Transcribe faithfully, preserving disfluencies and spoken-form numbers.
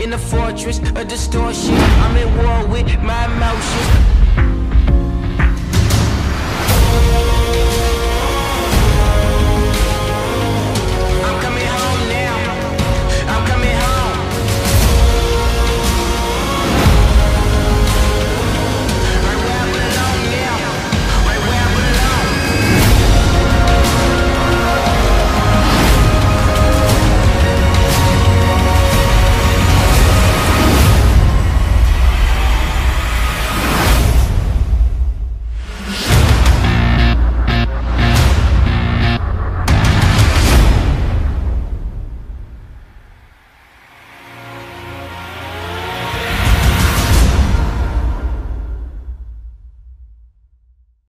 in a fortress, a distortion. I'm at war with my emotions.